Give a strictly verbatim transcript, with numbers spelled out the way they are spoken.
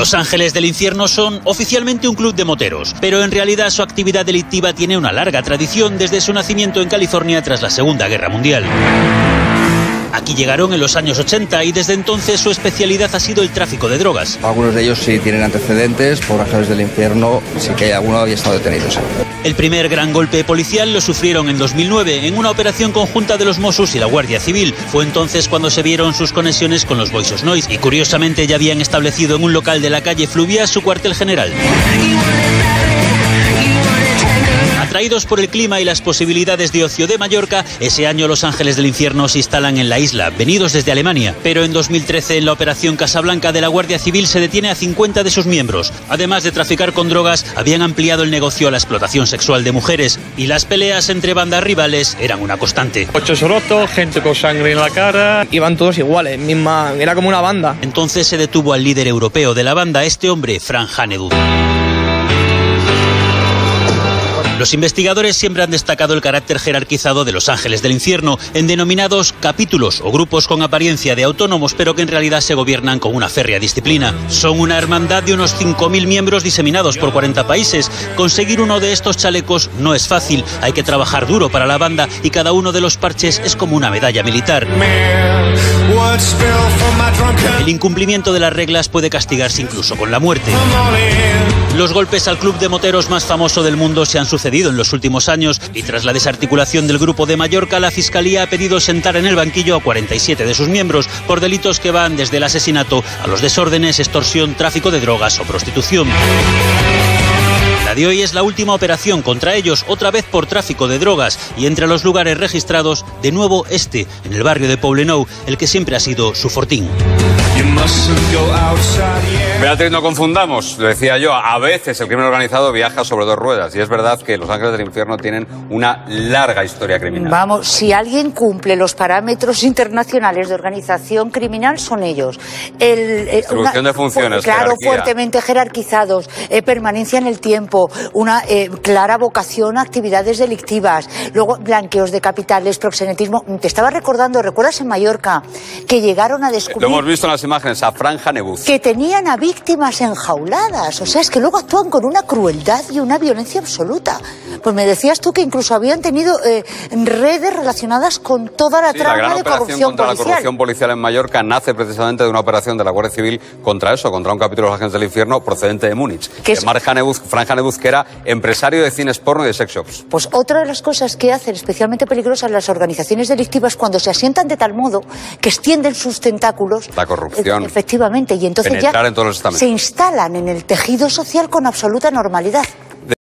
Los Ángeles del Infierno son oficialmente un club de moteros, pero en realidad su actividad delictiva tiene una larga tradición desde su nacimiento en California tras la Segunda Guerra Mundial. Aquí llegaron en los años ochenta y desde entonces su especialidad ha sido el tráfico de drogas. Algunos de ellos sí tienen antecedentes, por Ángeles del Infierno sí que hay alguno había estado detenido. Sí. El primer gran golpe policial lo sufrieron en dos mil nueve en una operación conjunta de los Mossos y la Guardia Civil. Fue entonces cuando se vieron sus conexiones con los Boixos Nois y curiosamente ya habían establecido en un local de la calle Fluvia su cuartel general. Atraídos por el clima y las posibilidades de ocio de Mallorca, ese año Los Ángeles del Infierno se instalan en la isla, venidos desde Alemania. Pero en dos mil trece, en la operación Casablanca de la Guardia Civil, se detiene a cincuenta de sus miembros. Además de traficar con drogas, habían ampliado el negocio a la explotación sexual de mujeres y las peleas entre bandas rivales eran una constante. Coches rotos, gente con sangre en la cara. Iban todos iguales, misma, era como una banda. Entonces se detuvo al líder europeo de la banda, este hombre, Frank Hanebuth. Los investigadores siempre han destacado el carácter jerarquizado de Los Ángeles del Infierno en denominados capítulos o grupos con apariencia de autónomos pero que en realidad se gobiernan con una férrea disciplina. Son una hermandad de unos cinco mil miembros diseminados por cuarenta países. Conseguir uno de estos chalecos no es fácil, hay que trabajar duro para la banda y cada uno de los parches es como una medalla militar. El incumplimiento de las reglas puede castigarse incluso con la muerte. Los golpes al club de moteros más famoso del mundo se han sucedido en los últimos años y tras la desarticulación del grupo de Mallorca, la Fiscalía ha pedido sentar en el banquillo a cuarenta y siete de sus miembros por delitos que van desde el asesinato a los desórdenes, extorsión, tráfico de drogas o prostitución. La de hoy es la última operación contra ellos, otra vez por tráfico de drogas y entre los lugares registrados, de nuevo este, en el barrio de Poblenou, el que siempre ha sido su fortín. Beatriz, no confundamos, lo decía yo, a veces el crimen organizado viaja sobre dos ruedas y es verdad que Los Ángeles del Infierno tienen una larga historia criminal. Vamos, si alguien cumple los parámetros internacionales de organización criminal son ellos. El, eh, Distribución una, de funciones, claro, jerarquía. Fuertemente jerarquizados, eh, permanencia en el tiempo, una eh, clara vocación a actividades delictivas, luego blanqueos de capitales, proxenetismo. Te estaba recordando, ¿recuerdas en Mallorca que llegaron a descubrir? Lo hemos visto en las imágenes a Frank Hanebuth. Que tenían a víctimas enjauladas, o sea, es que luego actúan con una crueldad y una violencia absoluta. Pues me decías tú que incluso habían tenido eh, redes relacionadas con toda la sí, trama la gran de operación corrupción contra policial. La corrupción policial en Mallorca nace precisamente de una operación de la Guardia Civil contra eso, contra un capítulo de Los Ángeles del Infierno procedente de Múnich. Que es... Frank Hanebuth, Frank Hanebuth, que era empresario de cines porno y de sex shops. Pues otra de las cosas que hacen especialmente peligrosas las organizaciones delictivas cuando se asientan de tal modo que extienden sus tentáculos. La corrupción. Efectivamente, y entonces ya en todos los estamentos se instalan en el tejido social con absoluta normalidad.